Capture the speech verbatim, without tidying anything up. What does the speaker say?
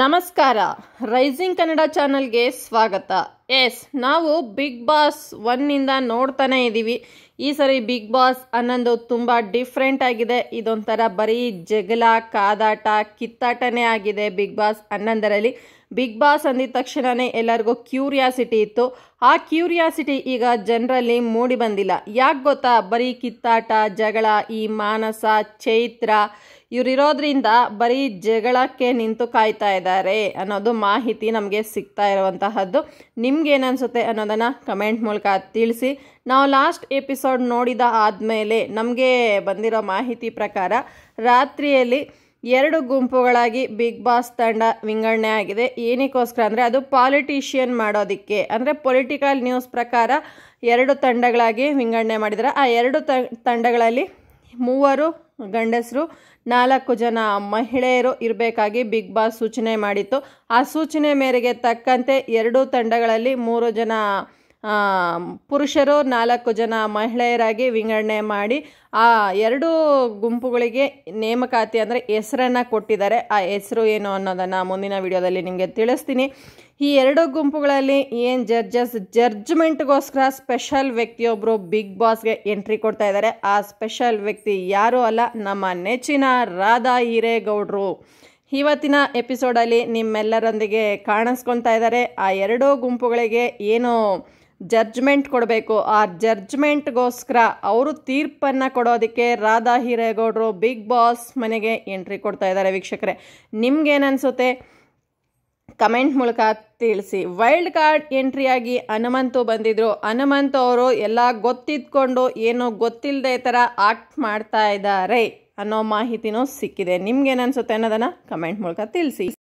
ನಮಸ್ಕಾರ ರೈಸಿಂಗ್ ಕನ್ನಡ ಚಾನೆಲ್ಗೆ ಸ್ವಾಗತ. ಎಸ್, ನಾವು ಬಿಗ್ ಬಾಸ್ ಒಂದು ಇಂದ ನೋಡ್ತಾನೆ ಇದೀವಿ. ಈ ಸರಿ ಬಿಗ್ ಬಾಸ್ ಹನ್ನೊಂದು ತುಂಬಾ ಡಿಫರೆಂಟ್ ಆಗಿದೆ. ಇದೊಂತರ ಬರೀ ಜಗಳ ಕಾದಾಟ ಕಿತ್ತಾಟನೇ ಆಗಿದೆ ಬಿಗ್ ಬಾಸ್ ಹನ್ನೊಂದು ರಲ್ಲಿ. ಬಿಗ್ ಬಾಸ್ ಅಂದಿದ ತಕ್ಷಣನೇ ಎಲ್ಲರಿಗೂ ಕ್ಯೂರಿಯಾಸಿಟಿ ಇತ್ತು. ಆ ಕ್ಯೂರಿಯಾಸಿಟಿ ಈಗ ಜನರಲ್ಲಿ ಮೂಡಿ ಬಂದಿಲ್ಲ. ಯಾಕೆ ಗೊತ್ತಾ? ಬರೀ ಕಿತ್ತಾಟ ಜಗಳ. ಈ ಮಾನಸ ಚೈತ್ರ ಇವರಿರೋದ್ರಿಂದ ಬರೀ ಜಗಳಕ್ಕೆ ನಿಂತು ಕಾಯ್ತಾ ಇದ್ದಾರೆ ಅನ್ನೋದು ಮಾಹಿತಿ ನಮಗೆ ಸಿಗ್ತಾ ಇರುವಂತಹದ್ದು. ನಿಮ್ಗೇನನ್ಸುತ್ತೆ ಅನ್ನೋದನ್ನು ಕಮೆಂಟ್ ಮೂಲಕ ತಿಳಿಸಿ. ನಾವು ಲಾಸ್ಟ್ ಎಪಿಸೋಡ್ ನೋಡಿದ ಆದಮೇಲೆ ನಮಗೆ ಬಂದಿರೋ ಮಾಹಿತಿ ಪ್ರಕಾರ ರಾತ್ರಿಯಲ್ಲಿ ಎರಡು ಗುಂಪುಗಳಾಗಿ ಬಿಗ್ ಬಾಸ್ ತಂಡ ವಿಂಗಡಣೆ ಆಗಿದೆ. ಏನಕ್ಕೋಸ್ಕರ ಅಂದರೆ ಅದು ಪಾಲಿಟಿಷಿಯನ್ ಮಾಡೋದಕ್ಕೆ, ಅಂದರೆ ಪೊಲಿಟಿಕಲ್ ನ್ಯೂಸ್ ಪ್ರಕಾರ ಎರಡು ತಂಡಗಳಾಗಿ ವಿಂಗಡಣೆ ಮಾಡಿದ್ದಾರೆ. ಆ ಎರಡು ತಂಡಗಳಲ್ಲಿ ಮೂವರು ಗಂಡಸರು ನಾಲ್ಕು ಜನ ಮಹಿಳೆಯರು ಇರಬೇಕಾಗಿ ಬಿಗ್ ಬಾಸ್ ಸೂಚನೆ ಮಾಡಿತ್ತು. ಆ ಸೂಚನೆ ಮೇರೆಗೆ ತಕ್ಕಂತೆ ಎರಡೂ ತಂಡಗಳಲ್ಲಿ ಮೂರು ಜನ ಪುರುಷರು ನಾಲ್ಕು ಜನ ಮಹಿಳೆಯರಾಗಿ ವಿಂಗಡಣೆ ಮಾಡಿ ಆ ಎರಡೂ ಗುಂಪುಗಳಿಗೆ ನೇಮಕಾತಿ ಅಂದರೆ ಹೆಸರನ್ನು ಕೊಟ್ಟಿದ್ದಾರೆ. ಆ ಹೆಸರು ಏನು ಅನ್ನೋದನ್ನು ಮುಂದಿನ ವಿಡಿಯೋದಲ್ಲಿ ನಿಮಗೆ ತಿಳಿಸ್ತೀನಿ. ಈ ಎರಡು ಗುಂಪುಗಳಲ್ಲಿ ಏನು ಜಡ್ಜಸ್ ಜಡ್ಜ್ಮೆಂಟ್ಗೋಸ್ಕರ ಸ್ಪೆಷಲ್ ವ್ಯಕ್ತಿಯೊಬ್ಬರು ಬಿಗ್ ಬಾಸ್ಗೆ ಎಂಟ್ರಿ ಕೊಡ್ತಾ ಇದ್ದಾರೆ. ಆ ಸ್ಪೆಷಲ್ ವ್ಯಕ್ತಿ ಯಾರೂ ಅಲ್ಲ, ನಮ್ಮ ನೆಚ್ಚಿನ ರಾಧಾ ಹಿರೇಗೌಡರು ಇವತ್ತಿನ ಎಪಿಸೋಡಲ್ಲಿ ನಿಮ್ಮೆಲ್ಲರೊಂದಿಗೆ ಕಾಣಿಸ್ಕೊತಾ ಇದ್ದಾರೆ. ಆ ಎರಡೂ ಗುಂಪುಗಳಿಗೆ ಏನು ಜಡ್ಜ್ಮೆಂಟ್ ಕೊಡಬೇಕು, ಆ ಜಡ್ಜ್ಮೆಂಟ್ಗೋಸ್ಕರ ಅವರು ತೀರ್ಪನ್ನು ಕೊಡೋದಕ್ಕೆ ರಾಧಾ ಹಿರೇಗೌಡರು ಬಿಗ್ ಬಾಸ್ ಮನೆಗೆ ಎಂಟ್ರಿ ಕೊಡ್ತಾ ಇದ್ದಾರೆ. ವೀಕ್ಷಕರೇ, ನಿಮ್ಗೇನನ್ಸುತ್ತೆ ಕಮೆಂಟ್ ಮೂಲಕ ತಿಳಿಸಿ. ವೈಲ್ಡ್ ಕಾರ್ಡ್ ಎಂಟ್ರಿಯಾಗಿ ಹನುಮಂತು ಬಂದಿದ್ದರು. ಹನುಮಂತು ಅವರು ಎಲ್ಲ ಗೊತ್ತಿದ್ಕೊಂಡು ಏನೋ ಗೊತ್ತಿಲ್ಲದೆ ಥರ ಆಕ್ಟ್ ಮಾಡ್ತಾ ಇದ್ದಾರೆ ಅನ್ನೋ ಮಾಹಿತಿನೂ ಸಿಕ್ಕಿದೆ. ನಿಮ್ಗೇನನ್ಸುತ್ತೆ ಅನ್ನೋದನ್ನು ಕಮೆಂಟ್ ಮೂಲಕ ತಿಳಿಸಿ.